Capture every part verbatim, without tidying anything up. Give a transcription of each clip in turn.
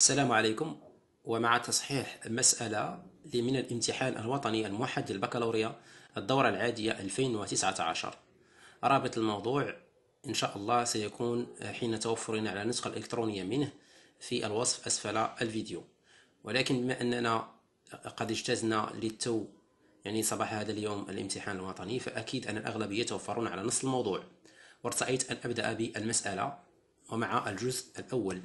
السلام عليكم. ومع تصحيح مسألة من الامتحان الوطني الموحد للبكالوريا الدورة العادية ألفين وتسعة عشر، رابط الموضوع إن شاء الله سيكون حين توفرنا على النسخة الإلكترونية منه في الوصف أسفل الفيديو. ولكن بما أننا قد اجتزنا للتو يعني صباح هذا اليوم الامتحان الوطني، فأكيد أن الأغلبية توفرون على نص الموضوع، وارتأيت أن أبدأ بالمسألة ومع الجزء الأول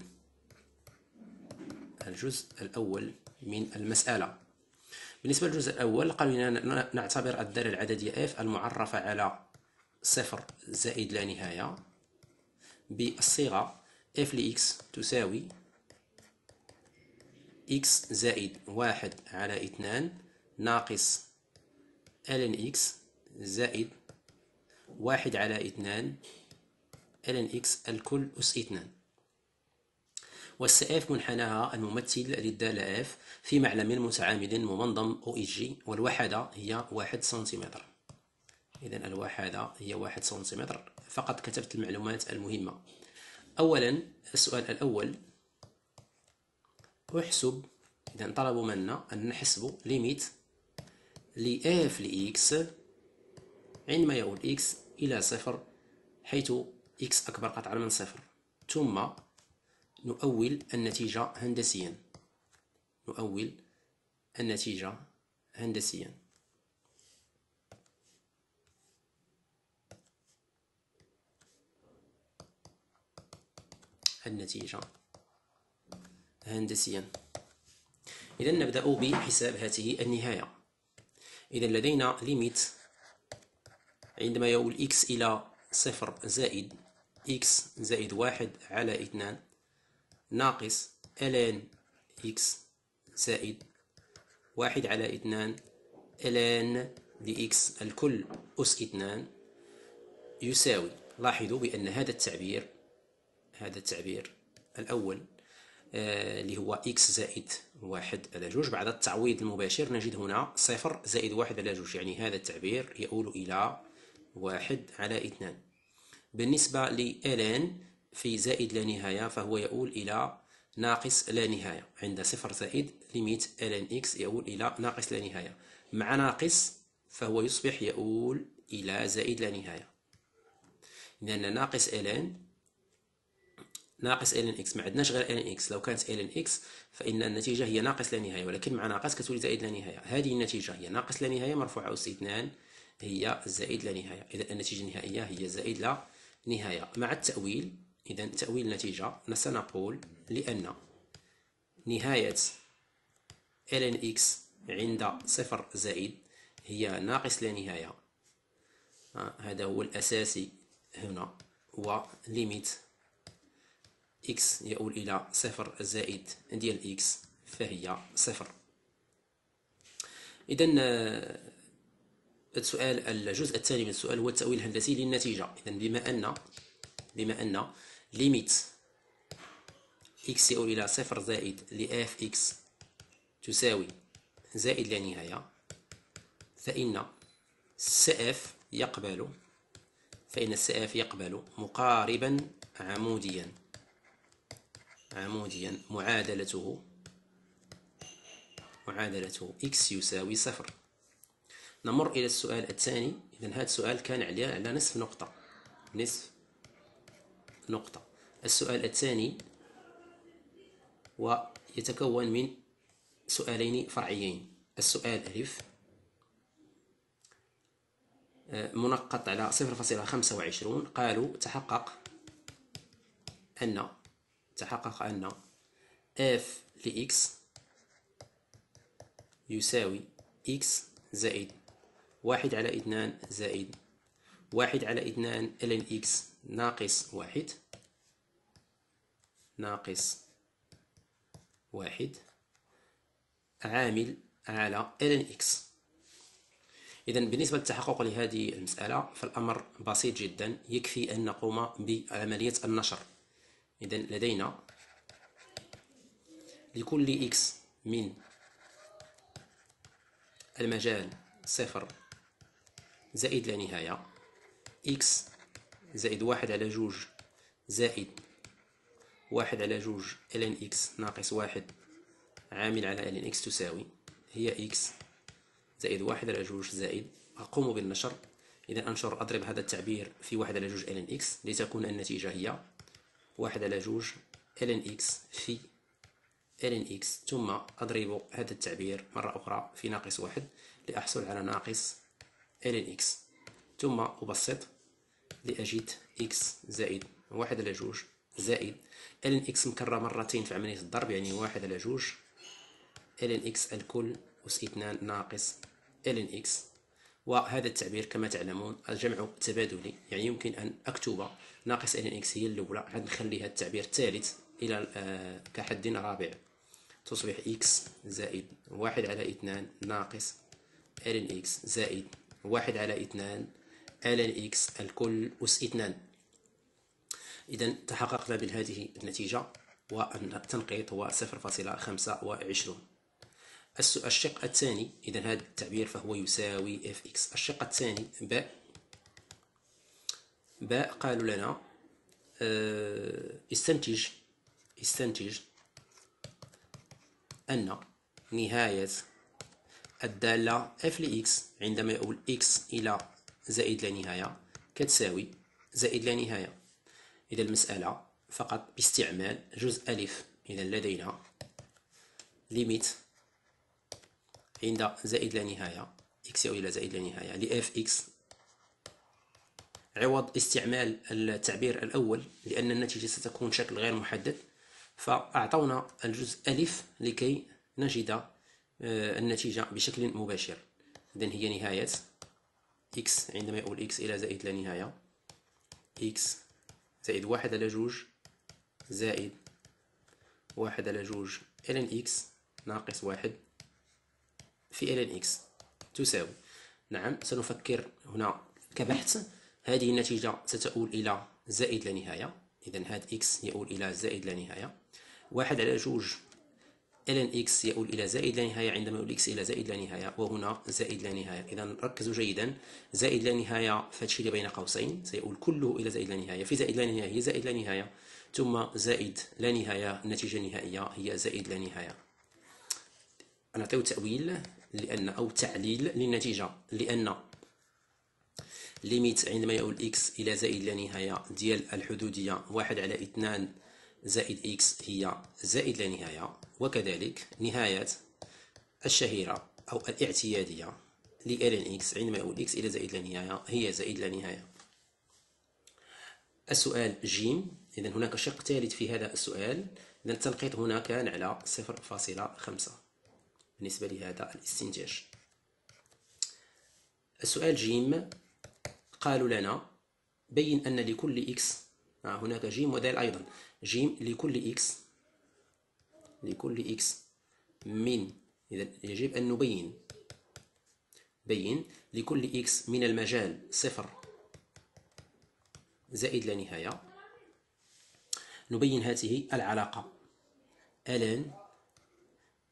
الجزء الأول من المسألة. بالنسبة للجزء الأول قالوا نعتبر الدالة العددية F المعرفة على صفر زائد لا نهاية بالصيغة F ل X تساوي X زائد واحد على اثنان ناقص ln X زائد واحد على اثنان ln X الكل أس اثنان. والسي إف منحناها الممثل للدالة F في معلم متعامد ممنظم أو إس جي، والوحدة هي واحد سنتيمتر. إذن الوحدة هي واحد سنتيمتر. فقط كتبت المعلومات المهمة. أولا السؤال الأول، أحسب. إذن طلبوا منا أن نحسب ليميت ل F ل X عندما يعود X إلى صفر حيث X أكبر قطعا من صفر، ثم نؤول النتيجة هندسيا نؤول النتيجة هندسيا النتيجة هندسيا. إذا نبدأ بحساب هذه النهاية. إذا لدينا ليميت عندما يؤول إكس إلى صفر زائد إكس زائد واحد على اثنان ناقص ln x زائد واحد على اثنان ln dx الكل أس اثنان يساوي. لاحظوا بأن هذا التعبير هذا التعبير الأول اللي آه هو x زائد واحد على جوج، بعد التعويض المباشر نجد هنا صفر زائد واحد على جوج، يعني هذا التعبير يؤول إلى واحد على اثنان. بالنسبة لln في زائد لا نهاية فهو يؤول إلى ناقص لا نهاية، عند صفر زائد ليميت ln x يؤول إلى ناقص لا نهاية، مع ناقص فهو يصبح يؤول إلى زائد لا نهاية. لأن ناقص ln ناقص ln x ما عندناش غير ln x، لو كانت ln x فإن النتيجة هي ناقص لا نهاية، ولكن مع ناقص كتولي زائد لا نهاية. هذه النتيجة هي ناقص لا نهاية مرفوعة أس اثنان هي زائد لا نهاية. إذا النتيجة النهائية هي زائد لا نهاية مع التأويل. إذا تأويل النتيجة سنقول لأن نهاية ln x عند صفر زائد هي ناقص لا نهاية، هذا هو الأساسي هنا، وليميت x يؤول إلى صفر زائد ديال x فهي صفر. إذا السؤال الجزء الثاني من السؤال هو التأويل الهندسي للنتيجة. إذا بما أن بما أن ليميت إكس يؤول إلى صفر زائد لإف إكس تساوي زائد لا نهاية، فإن السي إف يقبل فإن السي إف يقبل مقاربا عموديا عموديا معادلته معادلته إكس يساوي صفر. نمر إلى السؤال الثاني. إذا هذا السؤال كان عليه على نصف نقطة نصف نقطة. السؤال الثاني ويتكون من سؤالين فرعيين. السؤال ألف منقط على صفر فاصلة خمسة وعشرين، قالوا تحقق أن تحقق أن F لإكس يساوي إكس زائد واحد على اثنان زائد واحد على اثنان ln إكس ناقص واحد ناقص واحد عامل على ln إكس. إذا بالنسبة للتحقق لهذه المسألة فالأمر بسيط جدا، يكفي أن نقوم بعملية النشر. إذا لدينا لكل إكس من المجال صفر زائد لا نهاية إكس زائد واحد على جوج زائد واحد على جوج ln x ناقص واحد عامل على ln x تساوي هي x زائد واحد على جوج زائد أقوم بالنشر. إذا أنشر أضرب هذا التعبير في واحد على جوج ln x لتكون النتيجة هي واحد على جوج ln x في ln x، ثم أضرب هذا التعبير مرة أخرى في ناقص واحد لأحصل على ناقص ln x، ثم أبسط لأجد x زائد واحد على جوج زائد ln x مكرر مرتين في عملية الضرب، يعني واحد على جوج ln x الكل أس اثنان ناقص ln x. وهذا التعبير كما تعلمون الجمع تبادلي، يعني يمكن أن أكتب ناقص ln x هي الأولى، عاد نخلي هذا التعبير الثالث إلى كحد رابع، تصبح x زائد واحد على اثنان ناقص ln x زائد واحد على اثنان ln x الكل أس اثنان. إذا تحققنا بهذه النتيجة، وأن التنقيط هو صفر فاصلة خمسة وعشرين. الشق الثاني، إذا هذا التعبير فهو يساوي fx. الشق الثاني باء باء قالوا لنا استنتج استنتج أن نهاية الدالة f لx عندما يؤول x إلى زائد لا نهاية كتساوي زائد لا نهاية. إذا المسألة فقط باستعمال جزء ألف، إذا لدينا ليميت عند زائد لا نهاية x يؤول إلى زائد لا نهاية لf x، عوض استعمال التعبير الأول لأن النتيجة ستكون شكل غير محدد، فأعطونا الجزء ألف لكي نجد النتيجة بشكل مباشر. إذن هي نهاية x عندما يؤول x إلى زائد لا نهاية x زائد واحد على جوج زائد واحد على جوج ln x ناقص واحد في ln x تساوي. نعم سنفكر هنا كبحث، هذه النتيجة ستؤول إلى زائد لا نهاية، إذا هذا x يؤول إلى زائد لا نهاية، واحد على جوج ln x يؤول إلى زائد لا نهاية عندما يؤول x إلى زائد لا نهاية، وهنا زائد لا نهاية. إذا ركزوا جيدا، زائد لا نهاية فهادشي اللي بين قوسين سيؤول كله إلى زائد لا نهاية، في زائد لا نهاية هي زائد لا نهاية، ثم زائد لا نهاية النتيجة النهائية هي زائد لا نهاية. نعطيو تأويل لأن أو تعليل للنتيجة، لأن ليميت عندما يؤول إكس إلى زائد لا نهاية ديال الحدودية واحد على اثنان زائد إكس هي زائد لا نهاية، وكذلك نهاية الشهيرة أو الاعتيادية لإلين إكس عندما يؤول إكس إلى زائد لا نهاية هي زائد لا نهاية. السؤال جيم، إذا هناك شق ثالث في هذا السؤال، إذا التنقيط هنا كان على صفر فاصلة خمسة بالنسبة لهذا الاستنتاج. السؤال جيم قالوا لنا بين أن لكل إكس، هناك جيم وذال أيضا جيم لكل إكس لكل إكس من، إذا يجب أن نبين بين لكل إكس من المجال صفر زائد لا نهاية، نبين هذه العلاقة ln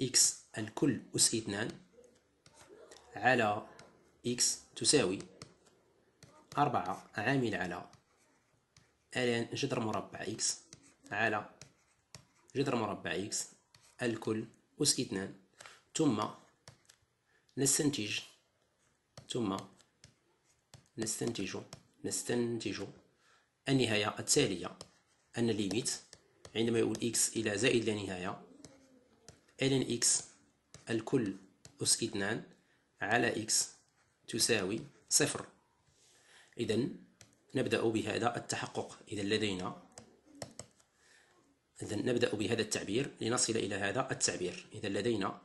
إكس الكل أس اثنان على إكس تساوي أربعة عامل على ln جذر مربع إكس على جذر مربع إكس الكل أس اثنان، ثم نستنتج ثم نستنتج نستنتج النهاية التالية، أن ليميت عندما يؤول إكس إلى زائد لا نهاية ln إكس الكل أس اثنان على إكس تساوي صفر. إذا نبدأ بهذا التحقق، إذا لدينا إذا نبدأ بهذا التعبير لنصل إلى هذا التعبير. إذا لدينا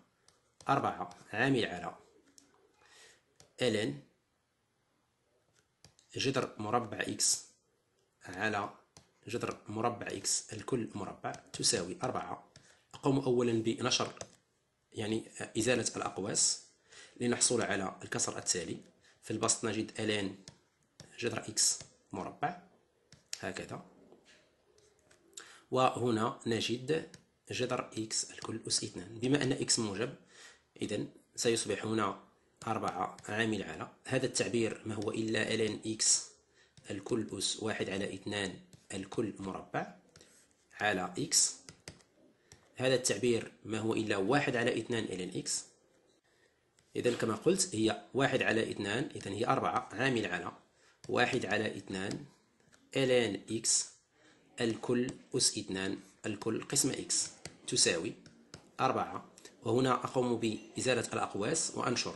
أربعة عامل على ln جذر مربع إكس على جذر مربع إكس الكل مربع تساوي أربعة. أقوم أولا بنشر يعني إزالة الأقواس لنحصل على الكسر التالي. في البسط نجد ln جذر إكس مربع هكذا، وهنا نجد جذر إكس الكل أس اثنان. بما أن إكس موجب، إذن سيصبح هنا أربعة عامل على هذا التعبير ما هو إلا ln إكس الكل أس واحد على اثنان الكل مربع على إكس. هذا التعبير ما هو إلا واحد على اثنان إلى إكس. إذا كما قلت هي واحد على اثنان، إذا هي أربعة عامل على واحد على اثنان إلى إكس الكل أس اثنان الكل قسمة إكس تساوي أربعة. وهنا أقوم بإزالة الأقواس وأنشر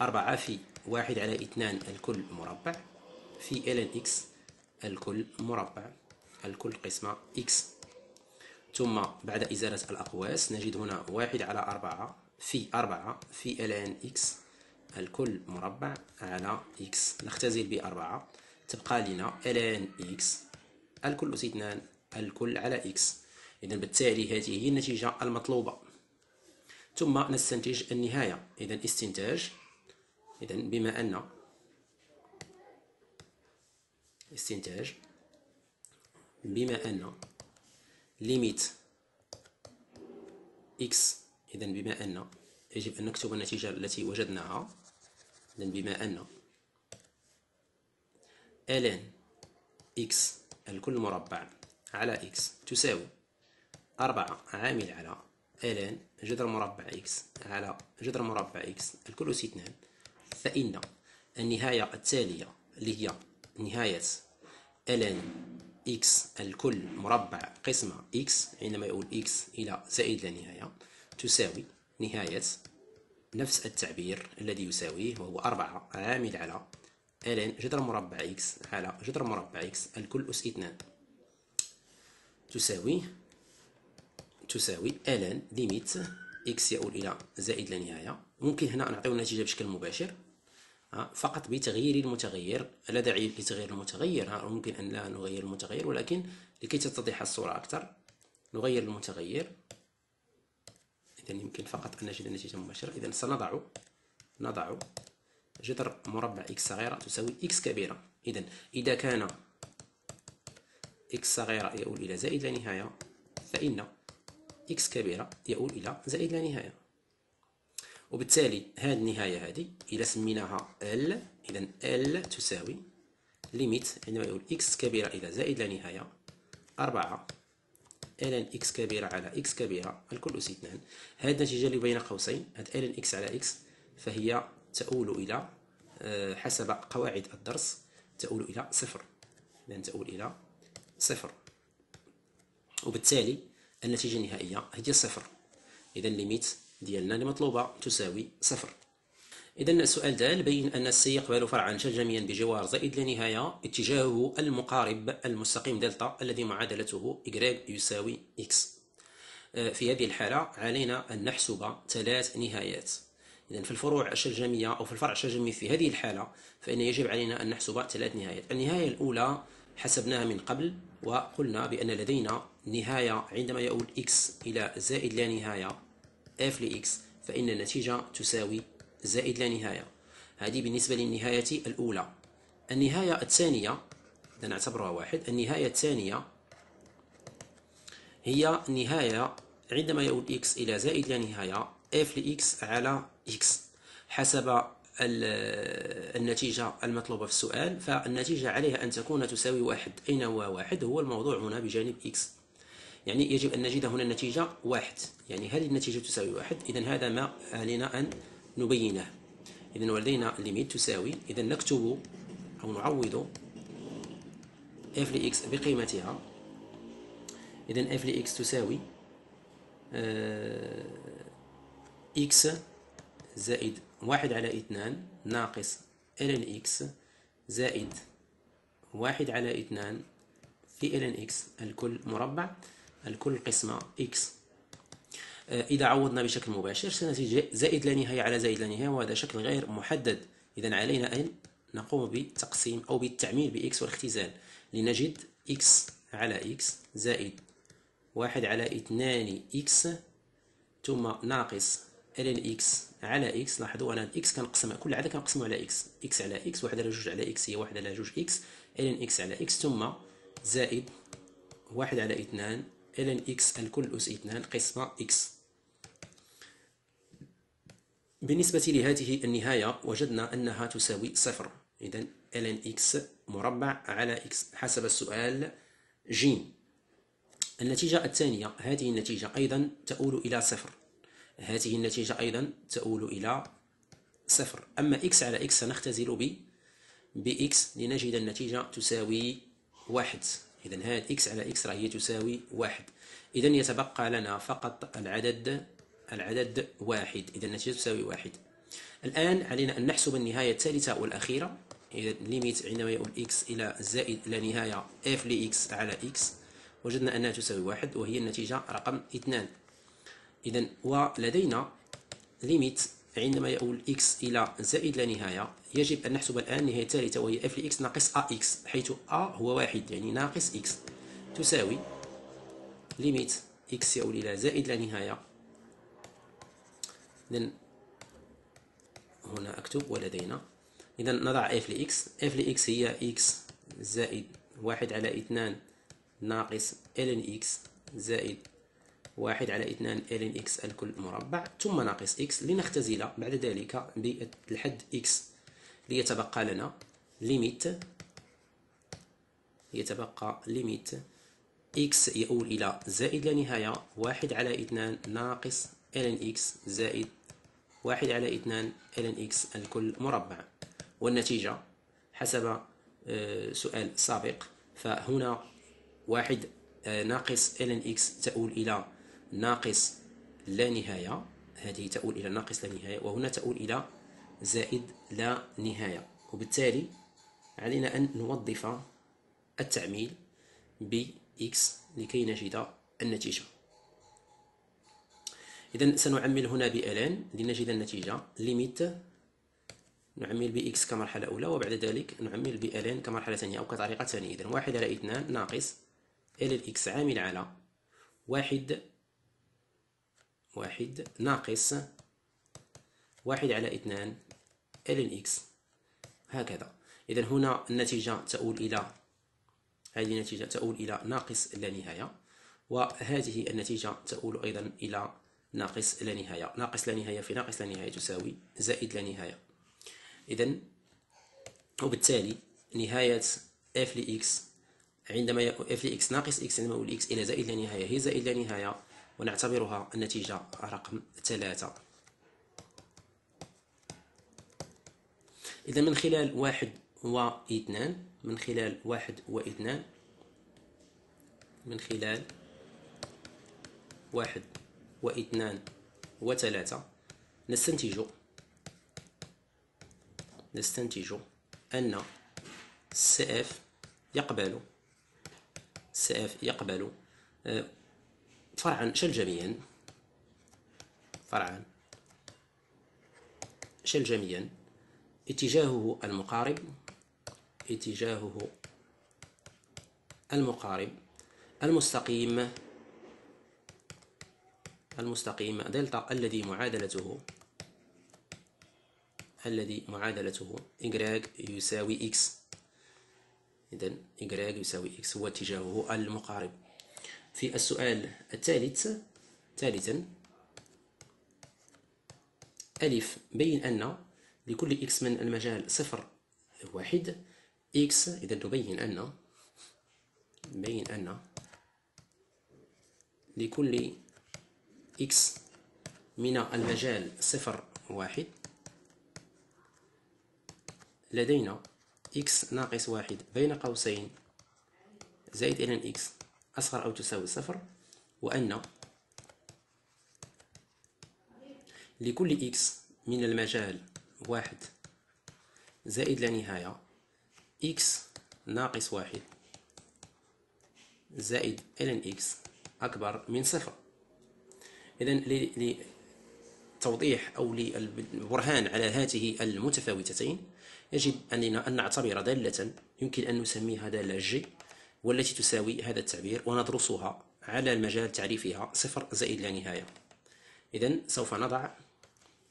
أربعة في واحد على اثنان الكل مربع في إلى إكس الكل مربع الكل قسمة إكس. ثم بعد إزالة الأقواس نجد هنا واحد على أربعة في أربعة في إلى إكس الكل مربع على إكس. نختزل بأربعة تبقى لنا إلى إكس الكل أس اثنان الكل على إكس. إذن بالتالي هذه هي النتيجة المطلوبة. ثم نستنتج النهاية. إذن استنتاج، إذن بما أن استنتاج بما أن ليميت إكس، إذن بما أن يجب أن نكتب النتيجة التي وجدناها. إذن بما أن ln إكس الكل مربع على إكس تساوي أربعة عامل على ln جذر مربع إكس على جذر مربع إكس الكل أس اثنان، فإن النهاية التالية اللي هي نهاية ln إكس الكل مربع قسمة إكس عندما يؤول إكس إلى زائد لا نهاية تساوي نهاية نفس التعبير الذي يساويه وهو أربعة عامل على ln جذر مربع إكس على جذر مربع إكس الكل أس اثنان تساوي تساوي ln ليميت إكس يؤول إلى زائد لا نهاية. ممكن هنا نعطيو النتيجة بشكل مباشر فقط بتغيير المتغير. لا داعي لتغيير المتغير، ممكن أن لا نغير المتغير، ولكن لكي تتضح الصورة أكثر نغير المتغير. إذن يمكن فقط أن نجد النتيجة مباشرة. إذن سنضع نضع جذر مربع إكس صغيرة تساوي إكس كبيرة. إذن إذا كان إكس صغيرة يؤول إلى زائد لا نهاية فإن إكس كبيرة يؤول إلى زائد لا نهاية. وبالتالي هذه النهاية هذه إذا سميناها L، إذن L تساوي ليميت عندما يقول إكس كبيرة إلى زائد لا نهاية أربعة ln إكس كبيرة على إكس كبيرة الكل أس اثنان. هذه النتيجة اللي بين قوسين هذه ln إكس على إكس فهي تؤول إلى حسب قواعد الدرس تؤول إلى صفر. إذن تؤول إلى صفر وبالتالي النتيجة النهائية هي صفر. إذن ليميت ديالنا المطلوبة تساوي صفر. إذن السؤال دال بين أن السي يقبل فرعا شجميا بجوار زائد لا نهاية اتجاهه المقارب المستقيم دلتا الذي معادلته إكغيك يساوي إكس. في هذه الحالة علينا أن نحسب ثلاث نهايات. إذن في الفروع الشجمية أو في الفرع الشجمي في هذه الحالة فإن يجب علينا أن نحسب ثلاث نهايات. النهاية الأولى حسبناها من قبل وقلنا بأن لدينا نهاية عندما يؤول إكس إلى زائد لا نهاية f لإكس فإن النتيجة تساوي زائد لا نهاية. هذه بالنسبة للنهاية الأولى. النهاية الثانية إذا نعتبرها واحد. النهاية الثانية هي نهاية عندما يؤول إكس إلى زائد لا نهاية f لإكس على إكس. حسب النتيجة المطلوبة في السؤال فالنتيجة عليها أن تكون تساوي واحد. أين هو واحد؟ هو الموضوع هنا بجانب إكس. يعني يجب أن نجد هنا النتيجة واحد، يعني هل النتيجة تساوي واحد؟ إذن هذا ما علينا أن نبينه. إذن ولدينا ليميت تساوي، إذن نكتب أو نعوض f لإكس بقيمتها. إذن f لإكس تساوي إكس زائد واحد على اثنان ناقص ln إكس زائد واحد على اثنان في ln إكس الكل مربع الكل قسمة إكس. إذا عوضنا بشكل مباشر سنتيجة زائد لا نهاية على زائد لا نهاية وهذا شكل غير محدد. إذن علينا أن نقوم بتقسيم أو بالتعمير بإكس والاختزال لنجد إكس على إكس زائد واحد على اثنان إكس ثم ناقص ln إكس على إكس. لاحظوا أنا إكس كنقسم كل عدد كنقسمه على إكس. إكس على إكس واحد على جوج على إكس هي واحد على جوج إكس ln إكس على إكس ثم زائد واحد على اثنان ln إكس الكل أس اثنان قسمة إكس. بالنسبة لهذه النهاية وجدنا أنها تساوي صفر. إذن ln إكس مربع على إكس حسب السؤال ج. النتيجة الثانية، هذه النتيجة أيضا تؤول إلى صفر، هذه النتيجة أيضا تؤول إلى صفر. أما إكس على إكس سنختزل ب بإكس لنجد النتيجة تساوي واحد. إذن هذه إكس على إكس راهي تساوي واحد. إذن يتبقى لنا فقط العدد العدد واحد، إذن النتيجة تساوي واحد. الآن علينا أن نحسب النهاية الثالثة والأخيرة. إذا ليميت عندما يؤول إكس إلى زائد إلى نهاية إف لإكس على إكس، وجدنا أنها تساوي واحد وهي النتيجة رقم اثنان. إذا ولدينا ليميت عندما يؤول إكس إلى زائد لا نهاية، يجب أن نحسب الآن النهاية الثالثة وهي إف لإكس ناقص أ إكس، حيث أ هو واحد يعني ناقص إكس، تساوي ليميت إكس يؤول إلى زائد لا نهاية. إذا هنا أكتب ولدينا، إذا نضع إف لإكس، إف لإكس هي إكس زائد واحد على اثنان ناقص ln إكس زائد واحد على اثنان ln إكس الكل مربع ثم ناقص إكس، لنختزل بعد ذلك بالحد إكس، ليتبقى لنا ليميت يتبقى ليميت إكس يؤول إلى زائد لا نهاية واحد على اثنان ناقص ln إكس زائد واحد على اثنان ln إكس الكل مربع. والنتيجة حسب سؤال سابق، فهنا واحد ناقص ln إكس تؤول إلى ناقص لا نهاية، هذه تؤول إلى ناقص لا نهاية، وهنا تؤول إلى زائد لا نهاية. وبالتالي علينا أن نوظف التعميل ب إكس لكي نجد النتيجة. إذن سنعمل هنا بألان لنجد النتيجة. ليميت نعمل بإكس كمرحلة أولى وبعد ذلك نعمل بألان كمرحلة ثانية أو كطريقة ثانية. إذن واحد على اثنان ناقص ال إكس عامل على واحد واحد ناقص واحد على اثنان ال إكس، هكذا. إذن هنا النتيجة تؤول إلى هذه النتيجة تؤول إلى ناقص لا نهاية، وهذه النتيجة تؤول أيضا إلى ناقص لا نهاية. ناقص لا نهاية في ناقص لا نهاية تساوي زائد لا نهاية. إذن وبالتالي نهاية إف لإكس عندما يكون إف لإكس ناقص إكس عندما يؤول إكس إلى زائد لا نهاية هي زائد لا نهاية، ونعتبرها النتيجة رقم ثلاثة. إذا من خلال واحد واثنان من خلال واحد واثنان من خلال واحد واثنان وثلاثة نستنتج نستنتج أن سي إف يقبل سي إف يقبل فرعا شلجميا فرعا شلجميا اتجاهه المقارب اتجاهه المقارب المستقيم المستقيم دلتا الذي معادلته الذي معادلته إيكغيك يساوي إكس. إذن إيكغيك يساوي إكس هو اتجاهه المقارب. في السؤال الثالث ثالثا ألف بين أن لكل إكس من المجال صفر واحد إكس. إذن تبين أن بين أن لكل إكس من المجال صفر واحد لدينا إكس ناقص واحد بين قوسين زائد إلى إكس أصغر أو تساوي صفر، وأن لكل إكس من المجال واحد زائد لا نهاية إكس ناقص واحد زائد إلى إكس أكبر من صفر. إذن لتوضيح أو للبرهان على هاته المتفاوتتين يجب أننا أن نعتبر دالة يمكن أن نسميها دالة جي، والتي تساوي هذا التعبير، وندرسها على المجال تعريفها صفر زائد لا نهاية. إذن سوف نضع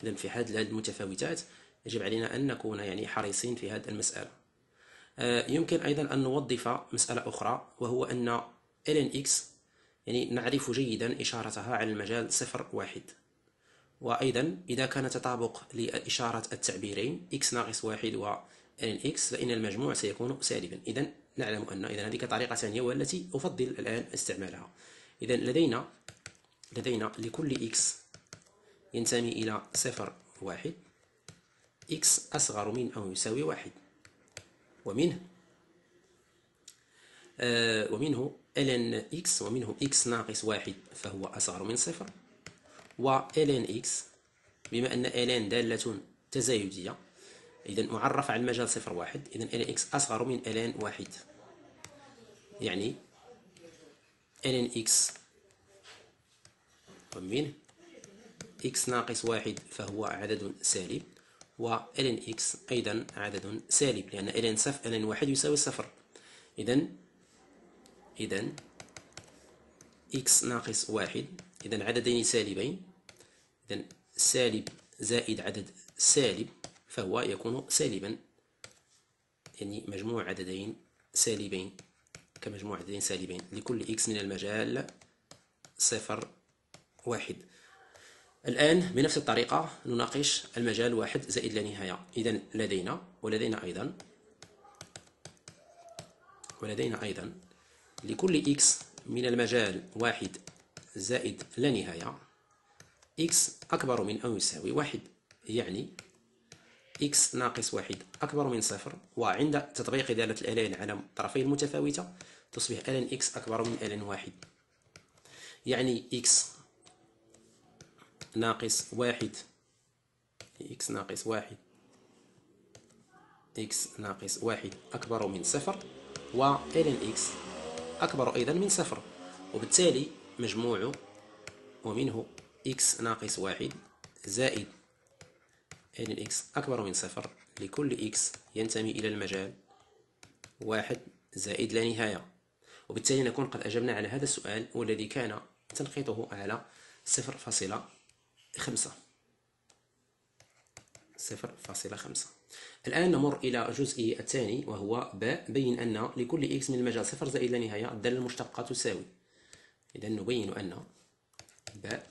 إذن في حد المتفاوتات يجب علينا أن نكون يعني حريصين في هذه المسألة. يمكن أيضا أن نوظف مسألة أخرى، وهو أن ln إكس يعني نعرف جيدا إشارتها على المجال صفر واحد. وأيضا إذا كان تطابق لإشارة التعبيرين إكس ناقص واحد و ln إكس فإن المجموع سيكون سالبا. إذن نعلم أن إذن هذه طريقة ثانية والتي أفضل الآن استعمالها. إذا لدينا لدينا لكل إكس ينتمي إلى صفر واحد إكس أصغر من أو يساوي واحد، ومنه آه ومنه ln إكس، ومنه إكس ناقص واحد فهو أصغر من صفر، و ln إكس بما أن ln دالة تزايدية إذا معرف على المجال صفر واحد، إذا ln إكس أصغر من ln واحد، يعني ln إكس ومنه إكس ناقص واحد فهو عدد سالب، و ln إكس أيضا عدد سالب لأن ln صفر ln واحد يساوي صفر، إذا إذا إكس ناقص واحد إذا عددين سالبين، إذا سالب زائد عدد سالب فهو يكون سالبا، يعني مجموع عددين سالبين كمجموع عددين سالبين لكل إكس من المجال صفر واحد. الآن بنفس الطريقة نناقش المجال واحد زائد لا نهاية، إذا لدينا ولدينا أيضا ولدينا أيضا لكل إكس من المجال واحد زائد لا نهاية إكس أكبر من أو يساوي واحد، يعني إكس ناقص واحد أكبر من صفر، وعند تطبيق دالة الآلين على طرفين متفاوتة تصبح ln إكس أكبر من ln واحد، يعني إكس ناقص واحد إكس ناقص واحد إكس ناقص واحد أكبر من صفر، و ln إكس أكبر أيضا من صفر، وبالتالي مجموعه ومنه إكس ناقص واحد زائد ln إكس أكبر من صفر لكل إكس ينتمي إلى المجال واحد زائد لا نهاية، وبالتالي نكون قد أجبنا على هذا السؤال والذي كان تنقيطه على صفر فاصلة خمسة صفر فاصلة خمسة. الآن نمر إلى جزئه الثاني وهو باء، بين أن لكل إكس من المجال صفر زائد لا نهاية الدالة المشتقة تساوي، إذا نبين أن باء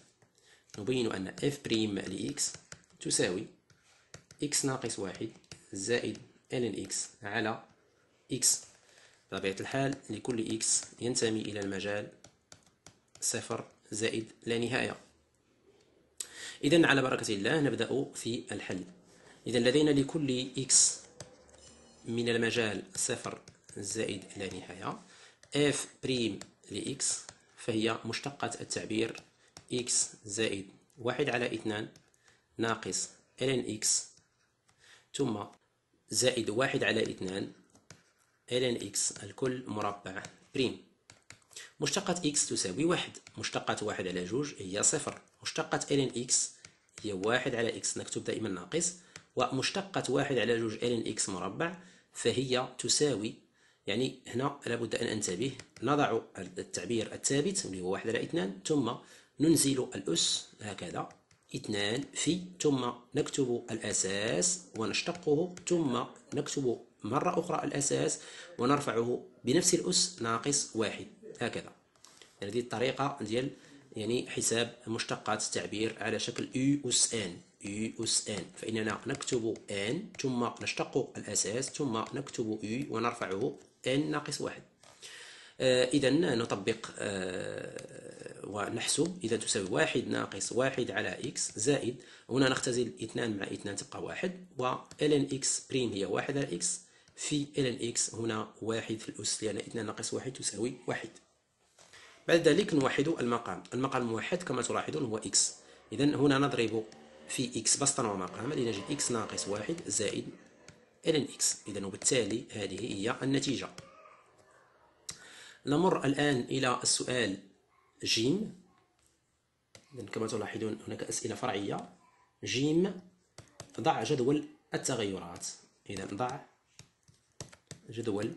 نبين أن إف بريم لإكس تساوي إكس ناقص واحد زائد ln إكس على إكس، بطبيعة الحال لكل إكس ينتمي إلى المجال صفر زائد لا نهاية. إذن على بركة الله نبدأ في الحل. إذن لدينا لكل إكس من المجال صفر زائد لا نهاية إف بريم لإكس، فهي مشتقة التعبير إكس زائد واحد على اثنان ناقص ln إكس ثم زائد واحد على اثنان ln إكس الكل مربع بريم. مشتقة إكس تساوي واحد، مشتقة واحد على جوج هي صفر، مشتقة ln إكس هي واحد على إكس نكتب دائما ناقص، ومشتقة واحد على جوج ln إكس مربع فهي تساوي، يعني هنا لابد أن أنتبه، نضع التعبير الثابت اللي هو واحد على اثنان ثم ننزل الأس هكذا اثنان في، ثم نكتب الأساس ونشتقه ثم نكتب مرة أخرى الأساس ونرفعه بنفس الأس ناقص واحد هكذا. هذه الطريقة ديال يعني حساب مشتقات التعبير على شكل U أس N U أس N، فإننا نكتب N ثم نشتق الأساس ثم نكتب U ونرفعه N ناقص واحد. آه إذا نطبق آه ونحسب، إذا تساوي واحد ناقص واحد على إكس زائد، هنا نختزل اثنان مع اثنان تبقى واحد، و ln إكس بريم هي واحد على إكس في ln إكس هنا واحد في الأس لأن اثنان ناقص واحد تساوي واحد. بعد ذلك نوحد المقام، المقام الموحد كما تلاحظون هو إكس، إذا هنا نضرب في إكس بسطا ومقاما لنجد إكس ناقص واحد زائد ln إكس، إذا وبالتالي هذه هي النتيجة. نمر الآن إلى السؤال جيم، إذا كما تلاحظون هناك أسئلة فرعية جيم، ضع جدول التغيرات، إذا ضع جدول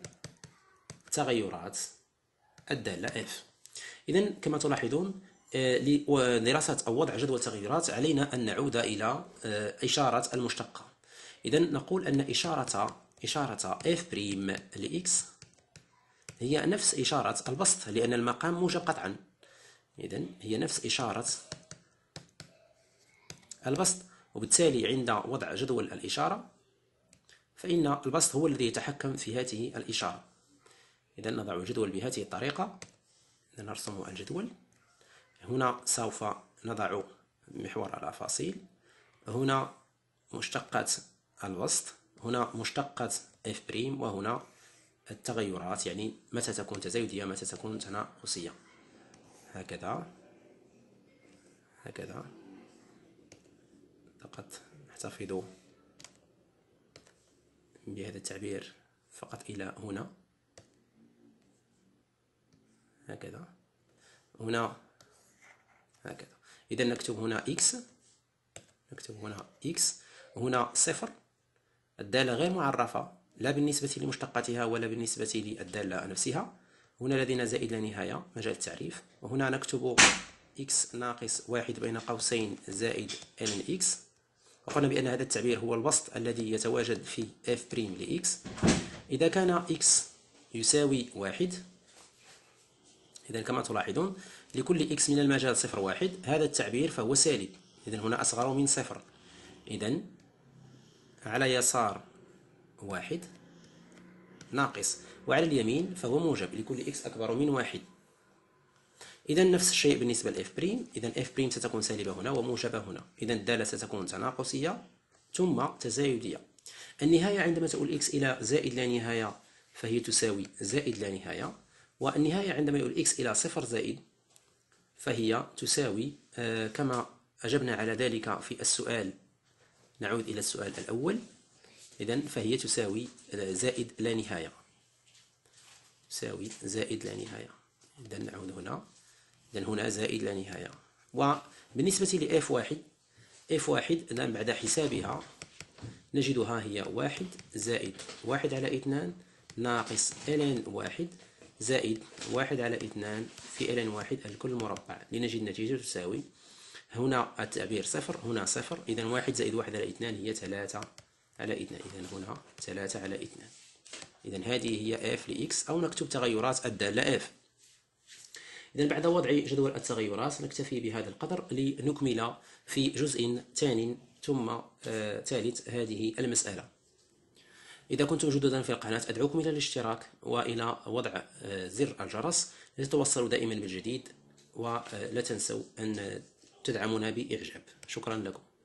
تغيرات الدالة إف. إذا كما تلاحظون لدراسة أو وضع جدول التغيرات علينا أن نعود إلى إشارة المشتقة، إذا نقول أن إشارة إشارة إف بريم لإكس هي نفس إشارة البسط لأن المقام موجب قطعا، إذا هي نفس إشارة البسط، وبالتالي عند وضع جدول الإشارة فإن البسط هو الذي يتحكم في هذه الإشارة. إذا نضع الجدول بهذه الطريقة، نرسم الجدول هنا سوف نضع محور الأفاصيل. هنا مشتقات الوسط، هنا مشتقات F بريم، وهنا التغيرات، يعني متى تكون تزايدية متى تكون تناقصية، هكذا هكذا. فقط نحتفظ بهذا التعبير فقط إلى هنا، هكذا هنا هكذا. إذا نكتب هنا إكس، نكتب هنا إكس، هنا صفر، الدالة غير معرفة لا بالنسبة لمشتقاتها ولا بالنسبة للدالة نفسها. هنا لدينا زائد لا نهاية، مجال التعريف. وهنا نكتب إكس ناقص واحد بين قوسين زائد إن إكس. وقلنا بأن هذا التعبير هو الوسط الذي يتواجد في إف بريم لإكس. إذا كان إكس يساوي واحد، إذا كما تلاحظون لكل إكس من المجال صفر واحد هذا التعبير فهو سالب، إذا هنا أصغر من صفر. إذا على يسار واحد ناقص، وعلى اليمين فهو موجب لكل إكس أكبر من واحد. إذا نفس الشيء بالنسبة لإف بريم، إذا إف بريم ستكون سالبة هنا وموجبة هنا، إذا الدالة ستكون تناقصية ثم تزايدية. النهاية عندما تؤول إكس إلى زائد لا نهاية فهي تساوي زائد لا نهاية، والنهاية عندما يؤول إكس إلى صفر زائد فهي تساوي آه كما أجبنا على ذلك في السؤال. نعود إلى السؤال الأول، إذا فهي تساوي زائد لا نهاية، تساوي زائد لا نهاية. إذا نعود هنا، إذا هنا زائد لا نهاية. وبالنسبة لإف واحد، إف واحد الآن بعد حسابها نجدها هي واحد زائد واحد على اثنان ناقص إلين واحد زائد واحد على اثنان في إلين واحد الكل مربع، لنجد النتيجة تساوي. هنا التعبير صفر، هنا صفر، إذا واحد زائد واحد على اثنان هي ثلاثة على اثنان، إذا هنا ثلاثة على اثنان. إذا هذه هي إف لإكس، أو نكتب تغيرات الدالة إف. إذا بعد وضع جدول التغيرات نكتفي بهذا القدر لنكمل في جزء ثان ثم آه ثالث هذه المسألة. إذا كنتم جددا في القناة أدعوكم إلى الاشتراك وإلى وضع آه زر الجرس لتتوصلوا دائما بالجديد، ولا تنسوا أن تدعمونا بإعجاب. شكرا لكم.